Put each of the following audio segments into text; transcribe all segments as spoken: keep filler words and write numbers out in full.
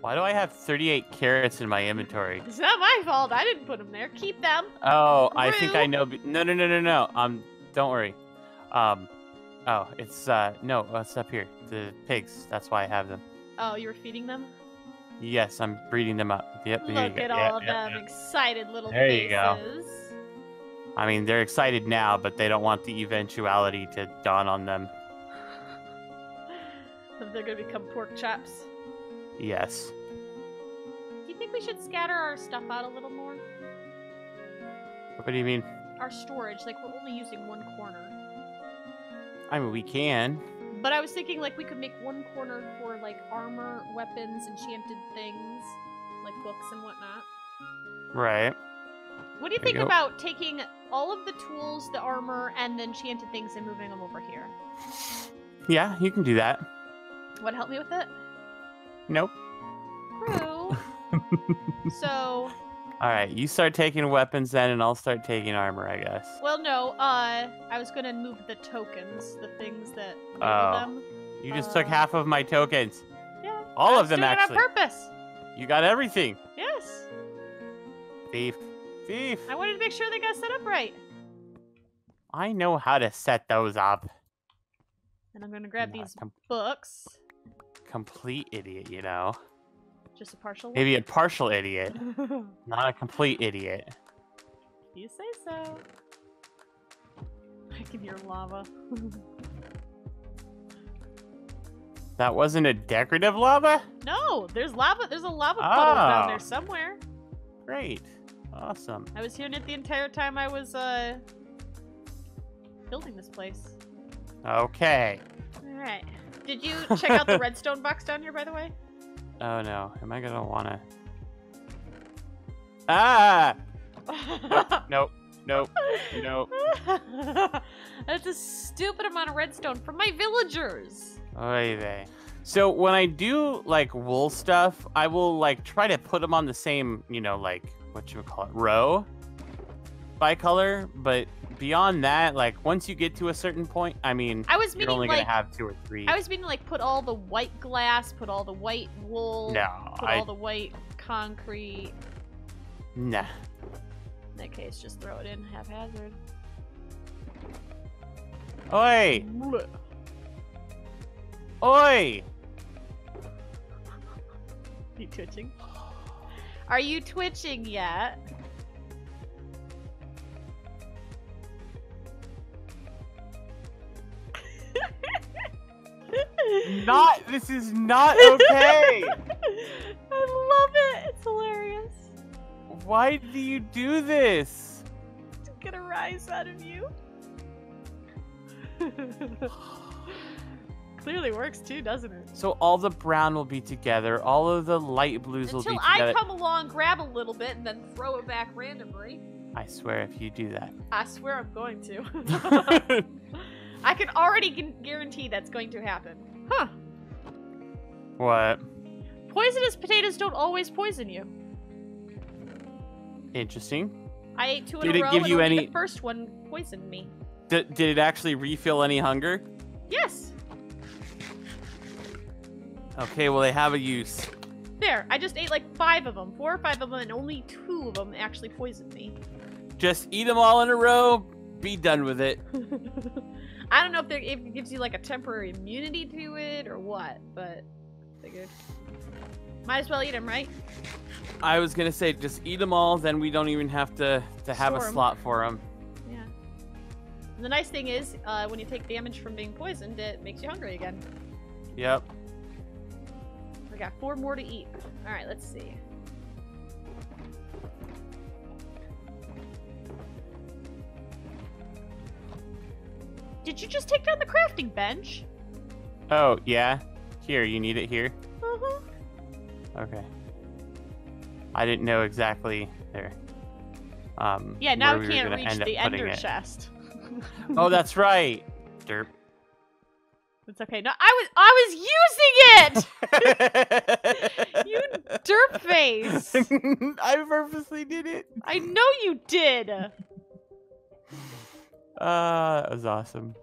Why do I have thirty-eight carrots in my inventory? It's not my fault. I didn't put them there. Keep them. Oh, Gru. I think I know. No, no, no, no, no. Um, don't worry. Um, oh, it's uh, no, it's up here. The pigs. That's why I have them. Oh, you were feeding them? Yes, I'm breeding them up. Yep. Look at yep, all of yep, them yep. excited little there faces. There you go. I mean, they're excited now, but they don't want the eventuality to dawn on them. They're gonna become pork chops. Yes. Do you think we should scatter our stuff out a little more? What do you mean? Our storage, like we're only using one corner. I mean, we can. But I was thinking, like, we could make one corner for, like, armor, weapons, enchanted things, like books and whatnot. Right. What do you there think you about taking all of the tools, the armor, and the enchanted things and moving them over here? Yeah, you can do that. Want to help me with it? Nope. Gru. So. All right, you start taking weapons then, and I'll start taking armor, I guess. Well, no. Uh, I was gonna move the tokens, the things that. Oh. Them. You just uh, took half of my tokens. Yeah. All I of them actually. I was doing it on purpose. You got everything. Yes. Thief. Thief. I wanted to make sure they got set up right. I know how to set those up. And I'm gonna grab these books. Complete idiot, you know. Just a partial. Maybe a partial idiot, not a complete idiot. You say so. I give your lava. That wasn't a decorative lava? No, there's lava. There's a lava puddle oh. down there somewhere. Great, awesome. I was hearing it the entire time I was uh building this place. Okay. All right. Did you check out the redstone box down here, by the way? Oh no. Am I gonna wanna? Ah! Nope. Nope. Nope. Nope. That's a stupid amount of redstone for my villagers. Oy vey. So when I do like wool stuff, I will like try to put them on the same, you know, like what you would call it, row by color, but. Beyond that, like, once you get to a certain point, I mean, I was meaning, you're only like, going to have two or three. I was meaning, like, put all the white glass, put all the white wool, no, put I... all the white concrete. Nah. In that case, just throw it in haphazard. Oi! Blech. Oi! Are you twitching? Are you twitching yet? Not this is not okay. I love it. It's hilarious. Why do you do this? To get a rise out of you. Clearly works too, doesn't it? So all the brown will be together, all of the light blues Until will be together. Until I come along, grab a little bit, and then throw it back randomly. I swear if you do that. I swear I'm going to. I can already gu guarantee that's going to happen. Huh. What? Poisonous potatoes don't always poison you. Interesting. I ate two did in a row give and you any... the first one poisoned me. D did it actually refill any hunger? Yes. Okay, well they have a use. There, I just ate like five of them. Four or five of them and only two of them actually poisoned me. Just eat them all in a row, be done with it. I don't know if, if it gives you like a temporary immunity to it or what, but figured. Might as well eat them, right? I was gonna say just eat them all, then we don't even have to to have Store a 'em. slot for them. Yeah. And the nice thing is, uh, when you take damage from being poisoned, it makes you hungry again. Yep. We got four more to eat. All right, let's see. Did you just take down the crafting bench? Oh, yeah. Here, you need it here? Uh-huh. Okay. I didn't know exactly there. Um, yeah, now we, we can't reach the ender chest. Oh, that's right. Derp. It's okay. No, I was I was using it! You derp face. I purposely did it. I know you did. Uh, that was awesome.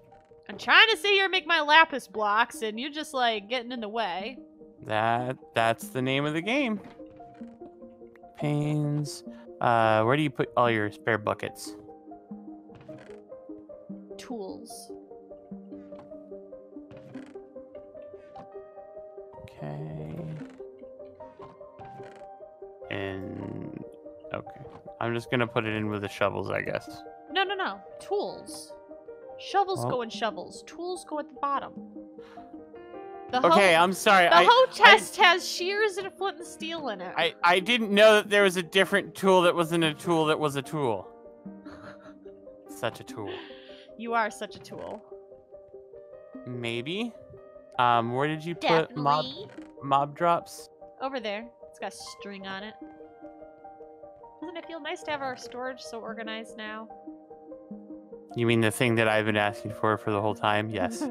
I'm trying to sit here and make my lapis blocks, and you're just, like, getting in the way. That that's the name of the game. Panes. Uh, where do you put all your spare buckets? Tools. Okay. And okay, I'm just gonna put it in with the shovels, I guess. No, no, no. Tools. Shovels oh. go in shovels. Tools go at the bottom. The okay, hoe, I'm sorry. The I, hoe chest I, has shears and a flint and steel in it. I, I didn't know that there was a different tool that wasn't a tool that was a tool. Such a tool. You are such a tool. Maybe. Um, where did you Definitely. put mob, mob drops? Over there. It's got string on it. Doesn't it feel nice to have our storage so organized now? You mean the thing that I've been asking for for the whole time? Yes.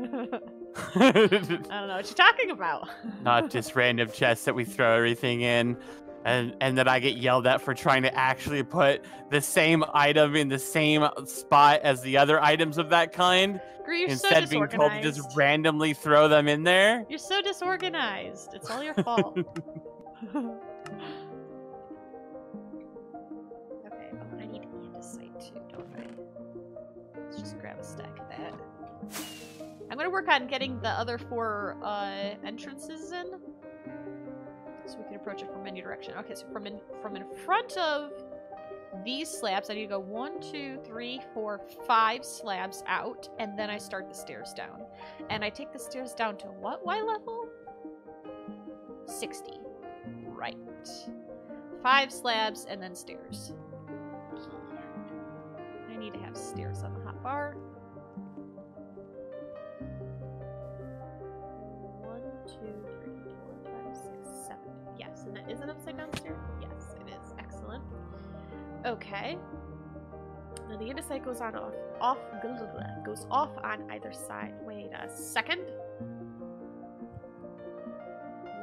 I don't know what you're talking about. Not just random chests that we throw everything in, and and that I get yelled at for trying to actually put the same item in the same spot as the other items of that kind. Gru, you're Instead so being told to just randomly throw them in there. You're so disorganized. It's all your fault. Okay, but I need andesite too, don't I? Let's just grab a stack of that. I'm gonna work on getting the other four uh, entrances in, so we can approach it from any direction. Okay, so from in from in front of these slabs, I need to go one, two, three, four, five slabs out, and then I start the stairs down. And I take the stairs down to what Y level? sixty. Right. Five slabs and then stairs. I need to have stairs on the hot bar. Isn't it, is it upside down stair? Yes, it is. Excellent. Okay. Now the andesite goes on off off blah, blah, blah, goes off on either side. Wait a second.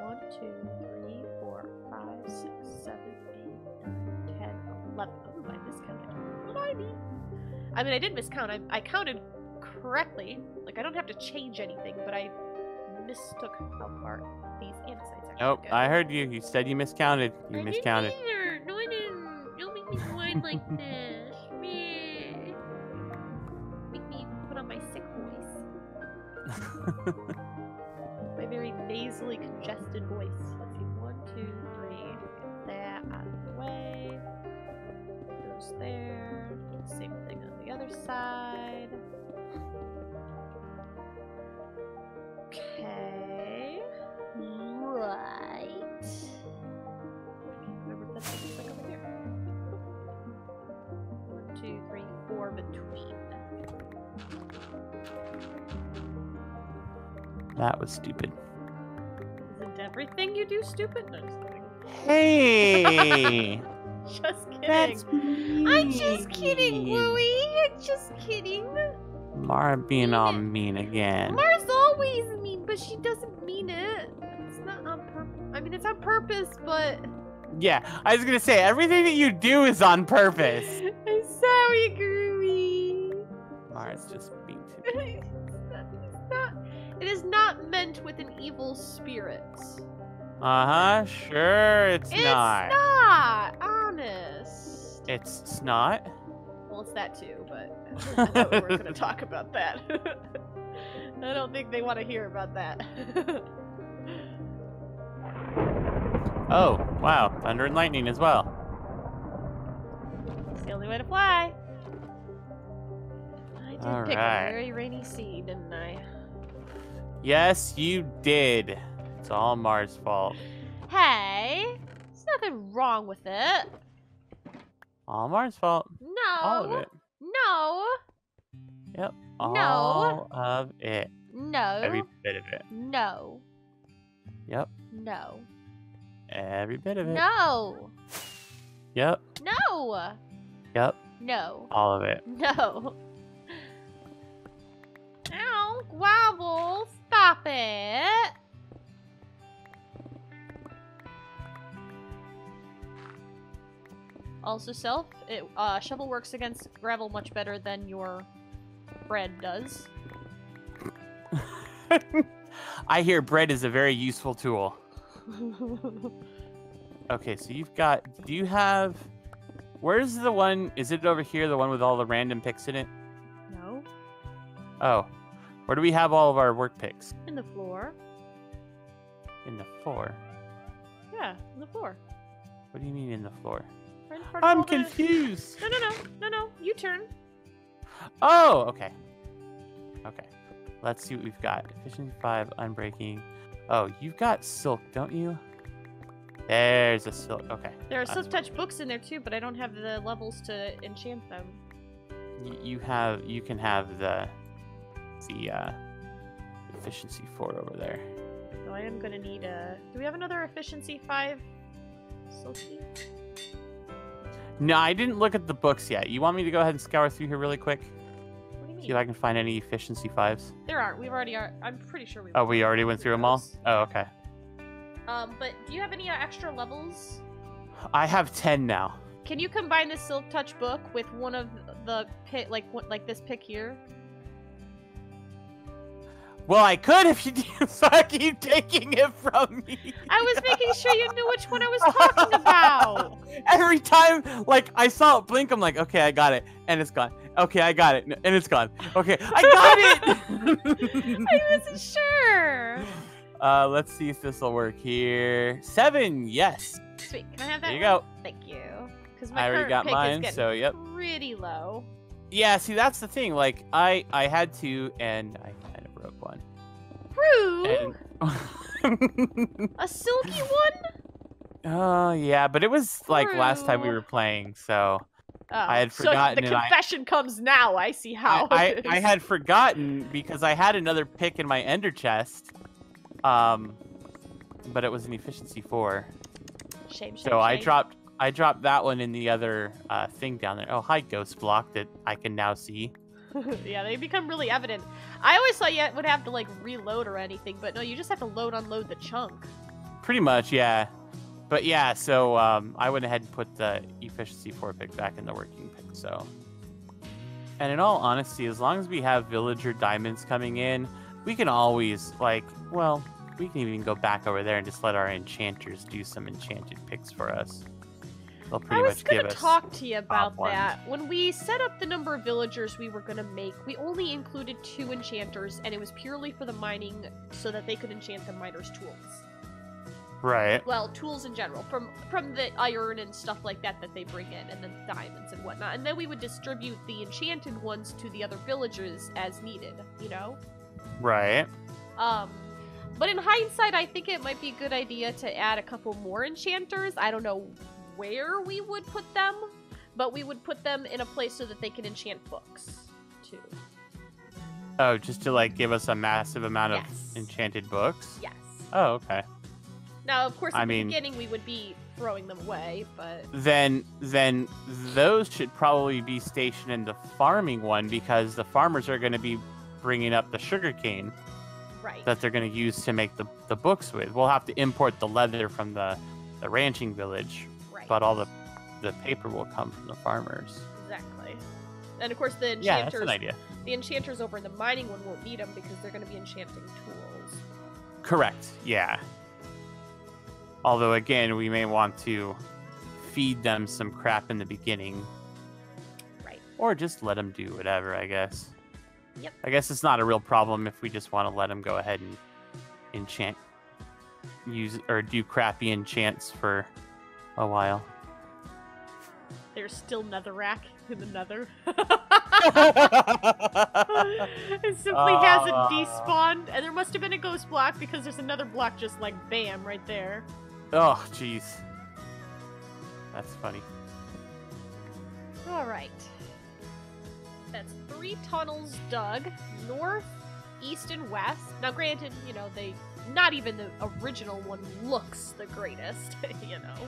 One, two, three, four, five, six, seven, eight, nine, ten, eleven. Ooh, I miscounted. I mean, I did miscount. I I counted correctly. Like I don't have to change anything, but I mistook how far these andesites are. Nope, I heard you. You said you miscounted. You I miscounted. Didn't either. No, I didn't. Don't make me whine like this. Make me put on my sick voice. My very nasally congested voice. Let's see. One, two, three. Get that out of the way. Goes there. Same thing on the other side. Okay. Right. I can't remember if that's what it's like over here. One, two, three, four between. That was stupid. Isn't everything you do stupid? No, I'm just kidding. Hey! Just kidding. That's me. I'm just kidding, Bluey. I'm just kidding. Mara being all mean again. Mara's always mean, but she doesn't mean it. It's not on purpose. I mean, it's on purpose, but... Yeah, I was going to say, everything that you do is on purpose. I'm sorry, Groovy. Mara's just mean to me. It's not, it is not meant with an evil spirit. Uh-huh, sure it's, it's not. It's not, honest. It's not? Well, it's that too, but... I thought we were going to talk about that. I don't think they want to hear about that. Oh, wow. Thunder and lightning as well. It's the only way to fly. I did All pick right. a very rainy seed, didn't I? Yes, you did. It's all Mars' fault. Hey, there's nothing wrong with it. All Mars' fault. No. All of it. No. Yep. All no. of it. No. Every bit of it. No. Yep. No. Every bit of it. No. Yep. No. Yep. No. All of it. No. Ow, wobble. Stop it. Also, self, it, uh, shovel works against gravel much better than your bread does. I hear bread is a very useful tool. Okay, so you've got... Do you have... Where's the one... Is it over here, the one with all the random picks in it? No. Oh. Where do we have all of our work picks? In the floor. In the floor? Yeah, in the floor. What do you mean in the floor? Right in front of I'm confused! The... No, no, no. No, no. You turn. Oh, okay. Okay. Let's see what we've got. Efficient five, unbreaking. Oh, you've got silk, don't you? There's a silk. Okay. There are silk touch books in there too, but I don't have the levels to enchant them. Y you have. You can have the the uh, efficiency four over there. So I am gonna need a. Do we have another efficiency five? Silk. No, I didn't look at the books yet. You want me to go ahead and scour through here really quick? See if I can find any efficiency fives. There aren't. We've already are. I'm pretty sure we. Oh, we already went through them all. Oh, okay. Um, but do you have any extra levels? I have ten now. Can you combine the silk touch book with one of the pick, like what, like this pick here? Well, I could if you didn't so I keep taking it from me. I was making sure you knew which one I was talking about. Every time, like I saw it blink, I'm like, okay, I got it, and it's gone. Okay, I got it, and it's gone. Okay, I got it. I wasn't sure. Uh, let's see if this will work here. Seven, yes. Sweet. Can I have that? There you go. Thank you. Because my I already got mine, so yep. Pretty low. Yeah. See, that's the thing. Like, I I had to, and I kind of broke one. Gru. And... A silky one. Oh uh, yeah, but it was Gru. Like last time we were playing, so. Oh, I had forgotten. So the confession I, comes now. I see how. I, it is. I, I had forgotten because I had another pick in my ender chest, um, but it was an efficiency four. Shame. shame so shame. I dropped. I dropped that one in the other uh, thing down there. Oh, hi, ghost block that I can now see. Yeah, they become really evident. I always thought you would have to like reload or anything, but no, you just have to load unload the chunk. Pretty much, yeah. But yeah, so um, I went ahead and put the efficiency four pick back in the working pick. So, and in all honesty, as long as we have villager diamonds coming in, we can always like, well, we can even go back over there and just let our enchanters do some enchanted picks for us. They'll pretty much. I was going to talk to you about that. When we set up the number of villagers we were going to make, we only included two enchanters, and it was purely for the mining, so that they could enchant the miners' tools. Right. Well, tools in general, from from the iron and stuff like that that they bring in, and then diamonds and whatnot. And then we would distribute the enchanted ones to the other villages as needed, you know? Right. Um, but in hindsight, I think it might be a good idea to add a couple more enchanters. I don't know where we would put them, but we would put them in a place so that they can enchant books, too. Oh, just to, like, give us a massive amount yes. of enchanted books? Yes. Oh, okay. Now, of course, at I the mean, beginning we would be throwing them away, but... Then, then those should probably be stationed in the farming one, because the farmers are going to be bringing up the sugarcane right. that they're going to use to make the, the books with. We'll have to import the leather from the, the ranching village, right. but all the, the paper will come from the farmers. Exactly. And, of course, the enchanters... Yeah, that's an idea. The enchanters over in the mining one won't need them, because they're going to be enchanting tools. Correct, yeah. Although, again, we may want to feed them some crap in the beginning. Right. Or just let them do whatever, I guess. Yep. I guess it's not a real problem if we just want to let them go ahead and enchant, use, or do crappy enchants for a while. There's still netherrack in the nether. It simply uh, hasn't despawned. And there must have been a ghost block because there's another block just like bam right there. Oh, jeez. That's funny. All right. That's three tunnels dug, north, east, and west. Now, granted, you know, they not even the original one looks the greatest, you know.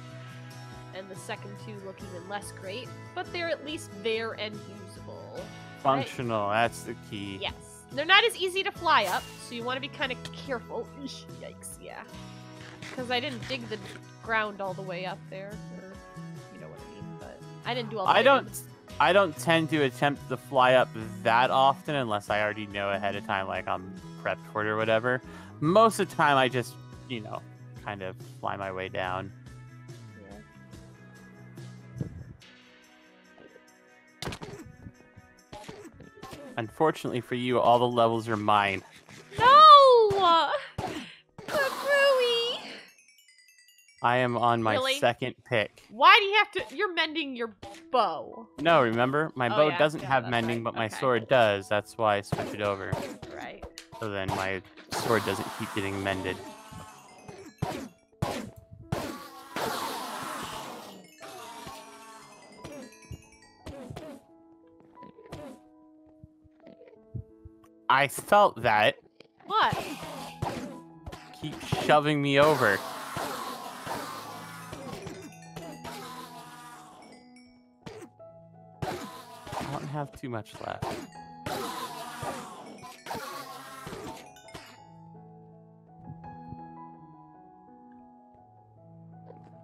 And the second two look even less great, but they're at least there and usable. Functional, right? That's the key. Yes. They're not as easy to fly up, so you want to be kind of careful. Eesh, yikes, yeah. Because I didn't dig the ground all the way up there, or you know what I mean. But I didn't do all. The I way don't. Up. I don't tend to attempt to fly up that often unless I already know ahead of time, like I'm prepped for it or whatever. Most of the time, I just, you know, kind of fly my way down. Yeah. Unfortunately for you, all the levels are mine. No! Gruey! I am on my really? second pick. Why do you have to... You're mending your bow. No, remember? My oh, bow yeah, doesn't yeah, have mending, right. but my okay. sword does. That's why I switched it over. Right. So then my sword doesn't keep getting mended. I felt that. What? Keep shoving me over. I don't have too much left.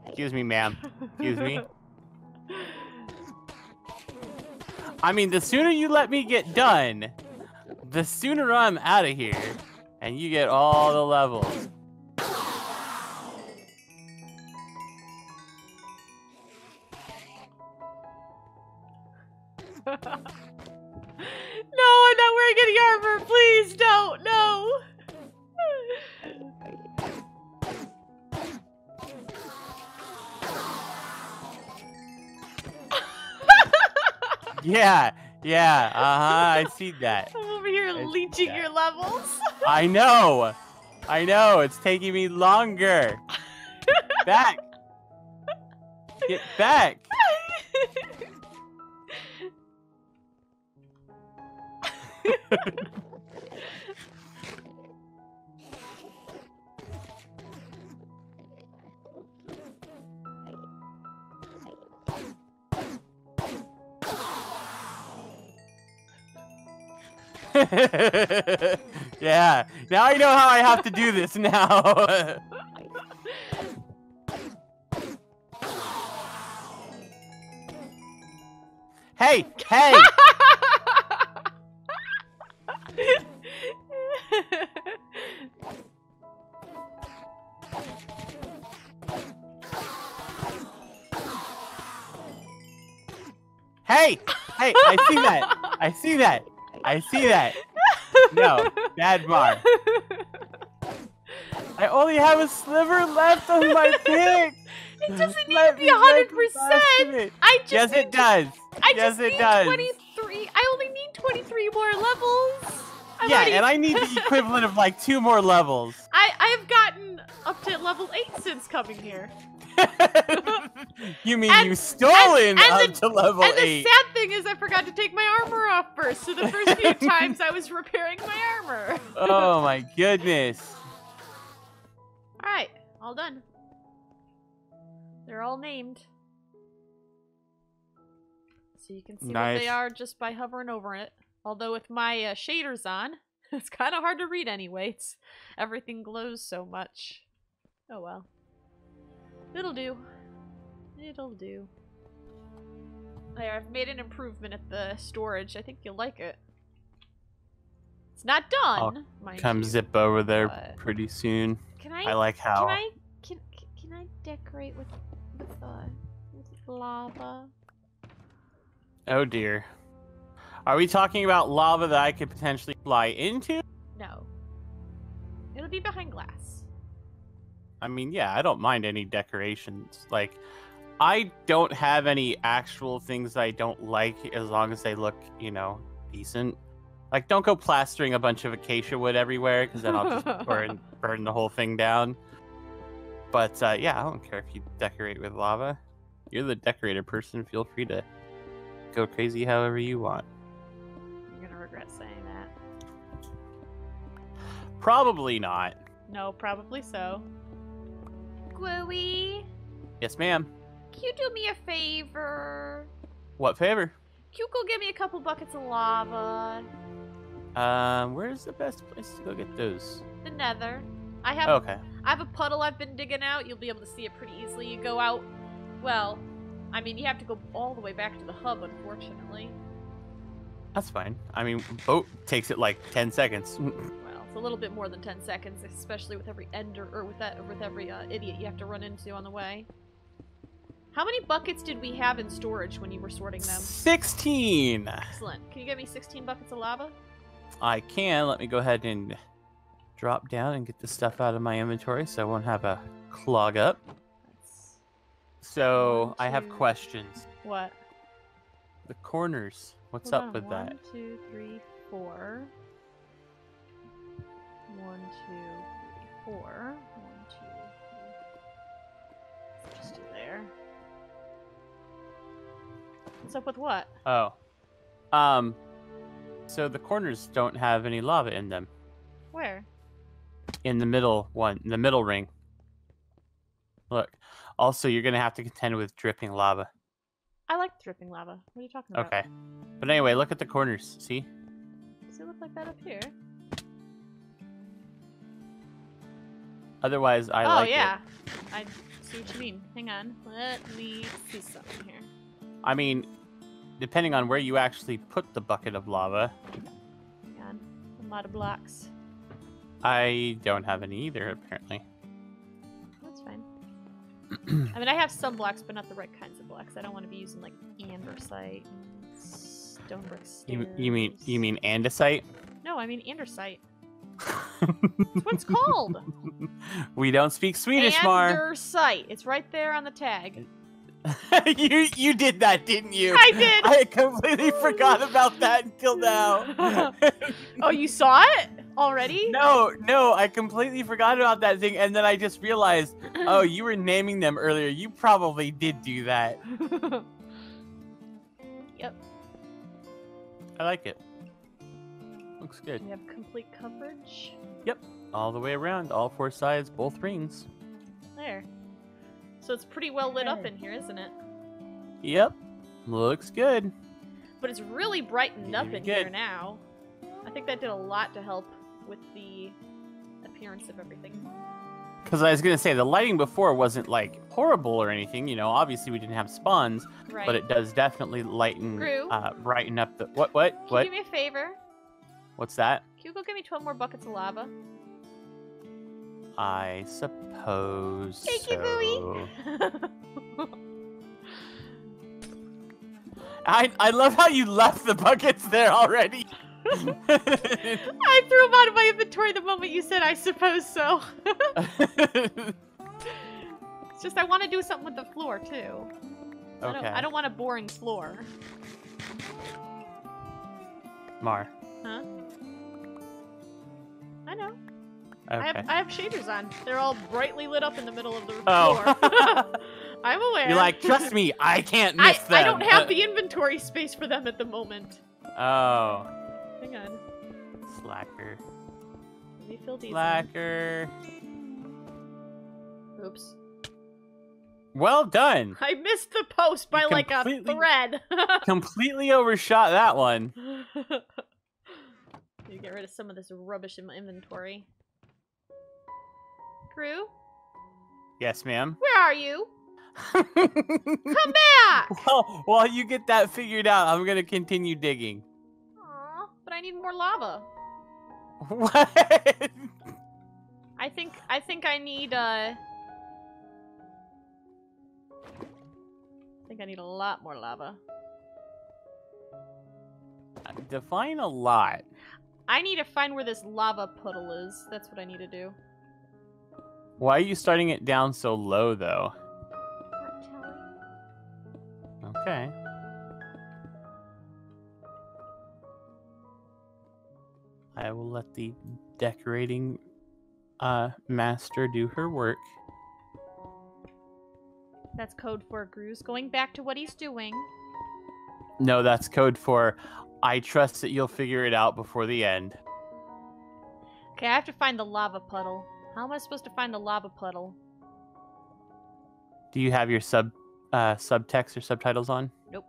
Excuse me, ma'am. Excuse me. I mean, the sooner you let me get done, the sooner I'm out of here, and you get all the levels. No, I'm not wearing any armor. Please don't. No. Yeah, yeah, uh-huh, I see that. I'm over here I leeching your levels. I know, I know, it's taking me longer. Back. Get back. Yeah, now I know how I have to do this now. Hey, hey! Hey, hey, I see that. I see that. I see that. No, bad bar. I only have a sliver left of my pick. It doesn't need Let to be one hundred percent. I just yes, it does. I yes, just it need does. twenty-three. I only need twenty-three more levels. I'm yeah, already... and I need the equivalent of like two more levels. I I've gotten up to level eight since coming here. You mean and, you stolen and, and up the, to level and eight? And the sad thing is, I forgot to take my armor off first. So the first few times I was repairing my armor. Oh my goodness! All right, all done. They're all named, so you can see nice. what they are just by hovering over it. Although with my uh, shaders on, it's kind of hard to read anyway. It's, everything glows so much. Oh well. It'll do. It'll do. There, I've made an improvement at the storage. I think you'll like it. It's not done. I'll come you, zip over there but... pretty soon. Can I? I like how. Can I? Can can I decorate with with, uh, with lava? Oh dear. Are we talking about lava that I could potentially fly into? No. It'll be behind glass. I mean, yeah, I don't mind any decorations. Like, I don't have any actual things I don't like as long as they look, you know, decent. Like, don't go plastering a bunch of acacia wood everywhere because then I'll just burn, burn the whole thing down. But, uh, yeah, I don't care if you decorate with lava. You're the decorator person. Feel free to go crazy however you want. You're gonna regret saying that. Probably not. No, probably so. Gruey? Yes, ma'am. Can you do me a favor? What favor? Can you go get me a couple buckets of lava? Um, where's the best place to go get those? The Nether. I have. Okay. I have a puddle I've been digging out. You'll be able to see it pretty easily. You go out. Well, I mean, you have to go all the way back to the hub, unfortunately. That's fine. I mean, boat takes it like ten seconds. Well, It's a little bit more than ten seconds, especially with every ender or with that with every uh, idiot you have to run into on the way. How many buckets did we have in storage when you were sorting them? sixteen. Excellent. Can you get me sixteen buckets of lava? I can. Let me go ahead and drop down and get the stuff out of my inventory so I won't have a clog up. That's... So one, two... I have questions. What? The corners. What's Hold up on. with one, that? One, two, three, four. One, two, three, four. One, two, three. Just do there. What's up with what? Oh. Um. So the corners don't have any lava in them. Where? In the middle one, in the middle ring. Look. Also, you're going to have to contend with dripping lava. I like dripping lava. What are you talking about? Okay. But anyway, look at the corners. See? Does it look like that up here? Otherwise, I oh, like yeah. it. Oh, yeah. I see what you mean. Hang on. Let me see something here. I mean, depending on where you actually put the bucket of lava. Hang on. A lot of blocks. I don't have any either, apparently. That's fine. I mean, I have some blocks, but not the right kinds of blocks. I don't want to be using, like, andesite, stone brick stairs. You, you mean you mean andesite? No, I mean andesite. That's what it's called. We don't speak Swedish, Mar. Andesite. It's right there on the tag. you you did that, didn't you? I did. I completely forgot about that until now. Oh, you saw it already? No, no, I completely forgot about that thing, and then I just realized, oh, you were naming them earlier. You probably did do that. Yep. I like it. Looks good. We have complete coverage. Yep, all the way around, all four sides, both rings. There. So it's pretty well lit up in here, isn't it? Yep. Looks good. But it's really brightened up in here now. I think that did a lot to help with the appearance of everything. Because I was going to say, the lighting before wasn't, like, horrible or anything. You know, obviously we didn't have spawns. Right. But it does definitely lighten, uh, brighten up the... What, what, Can what? Can you do me a favor? What's that? Can you go get me twelve more buckets of lava? I suppose. Thank so. you, Booey. I I love how you left the buckets there already. I threw them out of my inventory the moment you said I suppose so. It's just I want to do something with the floor too. Okay. I don't, I don't want a boring floor. Mar. Huh? I know. Okay. I, have, I have shaders on. They're all brightly lit up in the middle of the floor. Oh. I'm aware. You're like, trust me, I can't miss I, them. I don't have the inventory space for them at the moment. Oh. Hang on. Slacker. Let me fill these Slacker. In. Oops. Well done. I missed the post by like a thread. Completely overshot that one. Let me get rid of some of this rubbish in my inventory. Gru? Yes, ma'am. Where are you? Come back! Well, while you get that figured out, I'm gonna continue digging. Aw, but I need more lava. What? I think I think I need uh I think I need a lot more lava. Define a lot. I need to find where this lava puddle is. That's what I need to do. Why are you starting it down so low, though? Not telling. Okay. I will let the decorating uh, master do her work. That's code for Gru's going back to what he's doing. No, that's code for I trust that you'll figure it out before the end. Okay, I have to find the lava puddle. How am I supposed to find the lava puddle? Do you have your sub uh, subtext or subtitles on? Nope.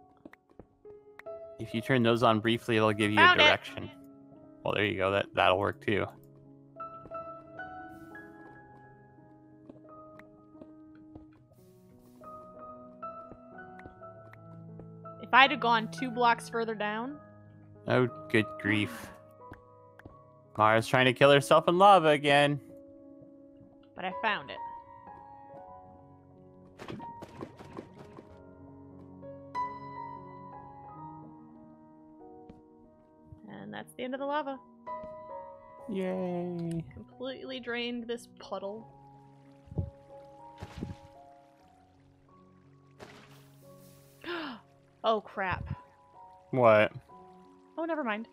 If you turn those on briefly, it'll give you Found a direction. It. Well, there you go. That, that'll work, too. If I'd have gone two blocks further down... Oh, good grief. Mara's trying to kill herself in lava again. But I found it. And that's the end of the lava. Yay. Completely drained this puddle. Oh, crap. What? Oh, never mind.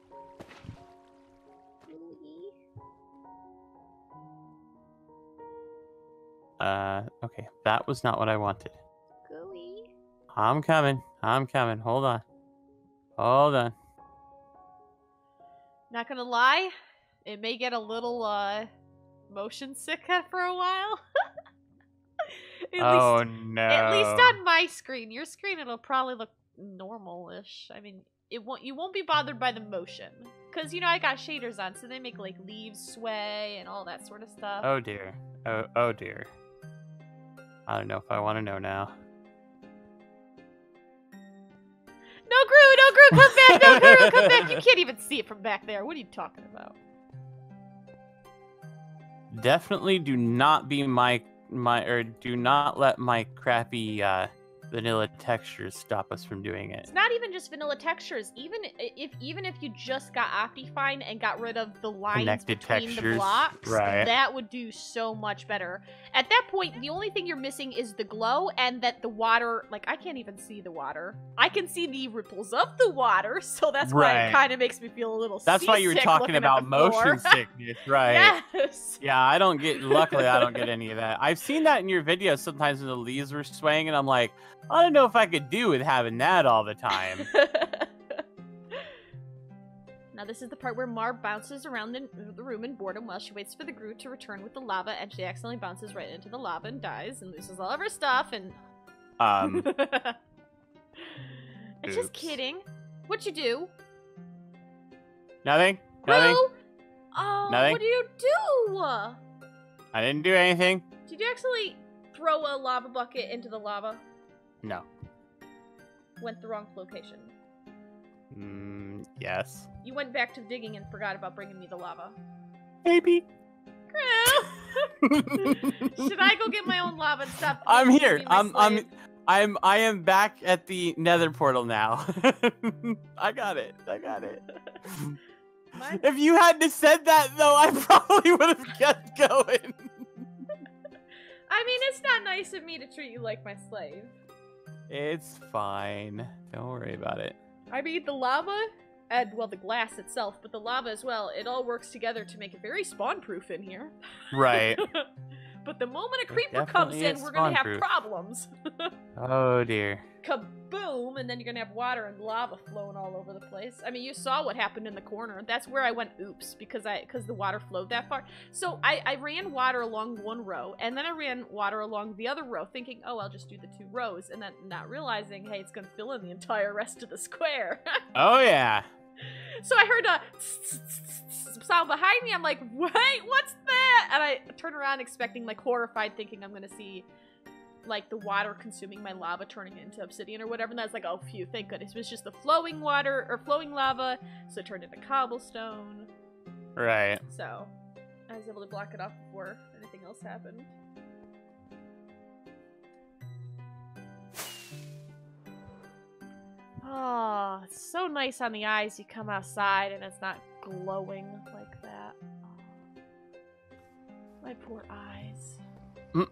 Uh, okay. That was not what I wanted. Gooey. I'm coming. I'm coming. Hold on. Hold on. Not gonna lie, it may get a little, uh, motion sick for a while. At oh, least, no. At least on my screen. Your screen, it'll probably look normal-ish. I mean, it won't. You won't be bothered by the motion. Because, you know, I got shaders on, so they make, like, leaves sway and all that sort of stuff. Oh, dear. Oh, oh dear. I don't know if I want to know now. No, Gru! No, Gru! Come back! No, Gru! Come back! You can't even see it from back there. What are you talking about? Definitely do not be my... My or do not let my crappy uh, vanilla textures stop us from doing it. It's not even just vanilla textures. Even if even if you just got Optifine and got rid of the lines Connected between textures. the blocks, right. that would do so much better. At that point, the only thing you're missing is the glow and that the water. Like I can't even see the water. I can see the ripples of the water, so that's right. why it kind of makes me feel a little. That's why you were talking about motion sickness, right? Yes. Yeah, I don't get. Luckily, I don't get any of that. I've seen that in your videos sometimes when the leaves were swaying, and I'm like, I don't know if I could do with having that all the time. Now this is the part where Mar bounces around in the room in boredom while she waits for the Gru to return with the lava, and she accidentally bounces right into the lava and dies and loses all of her stuff and... Um... Just kidding. What'd you do? Nothing. Nothing. Gru? Oh, Nothing. What did you do? I didn't do anything. Did you actually throw a lava bucket into the lava? No. Went the wrong location. Mm, yes. You went back to digging and forgot about bringing me the lava. Maybe. Gru. Should I go get my own lava and stop? I'm here. I'm. I'm. I'm. I am back at the Nether portal now. I got it. I got it. My... If you hadn't said that though, I probably would have kept going. I mean, it's not nice of me to treat you like my slave. It's fine. Don't worry about it. I mean, the lava, and, well, the glass itself, but the lava as well, it all works together to make it very spawn-proof in here. Right. But the moment a creeper comes in, we're going to have problems. Oh, dear. Kaboom! And then you're going to have water and lava flowing all over the place. I mean, you saw what happened in the corner. That's where I went oops, because I because the water flowed that far. So I, I ran water along one row, and then I ran water along the other row, thinking, oh, I'll just do the two rows, and then not realizing, hey, it's going to fill in the entire rest of the square. Oh, yeah. So I heard a sound behind me. I'm like, wait, what's that? And I turn around expecting, like, horrified, thinking I'm going to see... like the water consuming my lava, turning it into obsidian or whatever, and I was like, oh phew, thank goodness. It was just the flowing water, or flowing lava, so it turned into cobblestone. Right. So, I was able to block it off before anything else happened. Oh, it's so nice on the eyes, you come outside and it's not glowing like that. Oh, my poor eyes. Mm.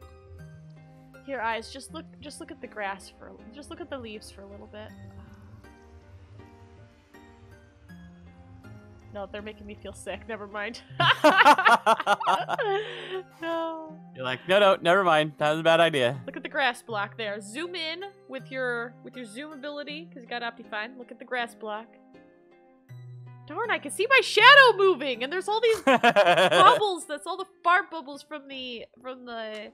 Your eyes, just look, just look at the grass for, just look at the leaves for a little bit. No, they're making me feel sick. Never mind. No. You're like, no, no, never mind. That was a bad idea. Look at the grass block there. Zoom in with your, with your zoom ability, because you got Optifine. Look at the grass block. Darn, I can see my shadow moving, and there's all these bubbles. That's all the fart bubbles from the, from the.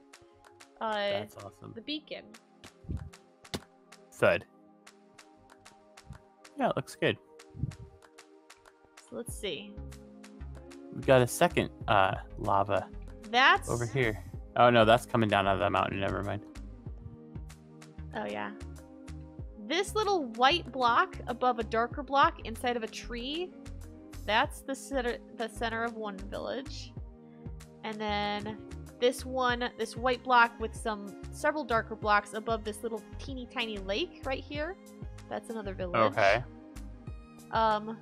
Uh, That's awesome. The beacon. Thud. Yeah, it looks good. So let's see. We've got a second uh, lava. That's... over here. Oh, no, that's coming down out of that mountain. Never mind. Oh, yeah. This little white block above a darker block inside of a tree that's the center, the center of one village. And then this one, this white block with some several darker blocks above this little teeny tiny lake right here. That's another village. Okay. Um.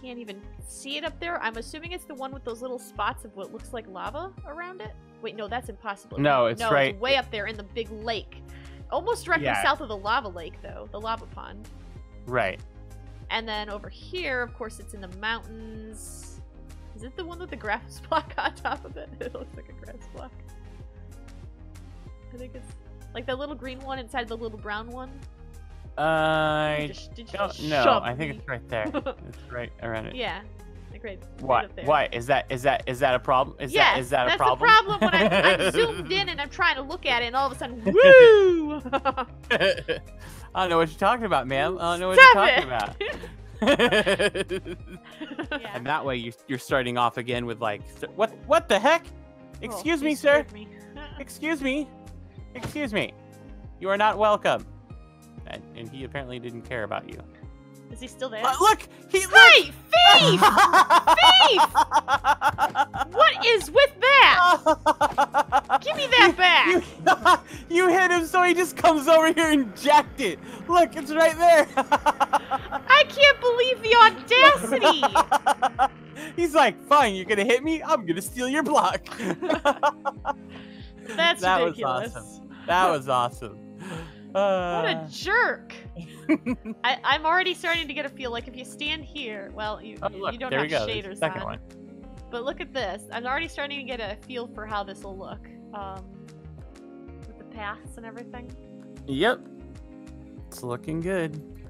Can't even see it up there. I'm assuming it's the one with those little spots of what looks like lava around it. Wait, no, that's impossible. No, it's no, right. It's way up there in the big lake. Almost directly yeah. south of the lava lake, though. The lava pond. Right. And then over here, of course, it's in the mountains. Is it the one with the grass block on top of it? It looks like a grass block. I think it's like the little green one inside the little brown one. Uh, just, did you don't, no, I think me? It's right there. It's right around it. Yeah, like right. What? Right Why is that? Is that? Is that a problem? Is yes, that? Is that a problem? That's the problem when I, I zoomed in and I'm trying to look at it, and all of a sudden, woo! I don't know what you're talking about, ma'am. I don't know what you're talking about. Yeah. And that way, you're you're starting off again with like, what? What the heck? Excuse oh, me, sir. Me. Excuse me. Excuse me. You are not welcome. And, and he apparently didn't care about you. Is he still there? Uh, look! He, hey! Look! Thief! Thief! What is with that? Give me that back! You, you, you hit him so he just comes over here and jacked it! Look, it's right there! I can't believe the audacity! He's like, fine, you're gonna hit me? I'm gonna steal your block! That's that ridiculous. Was awesome. That was awesome. Uh... What a jerk! I, I'm already starting to get a feel like if you stand here, well, you, oh, look, you don't have shaders on. One. But look at this. I'm already starting to get a feel for how this will look um, with the paths and everything. Yep, it's looking good.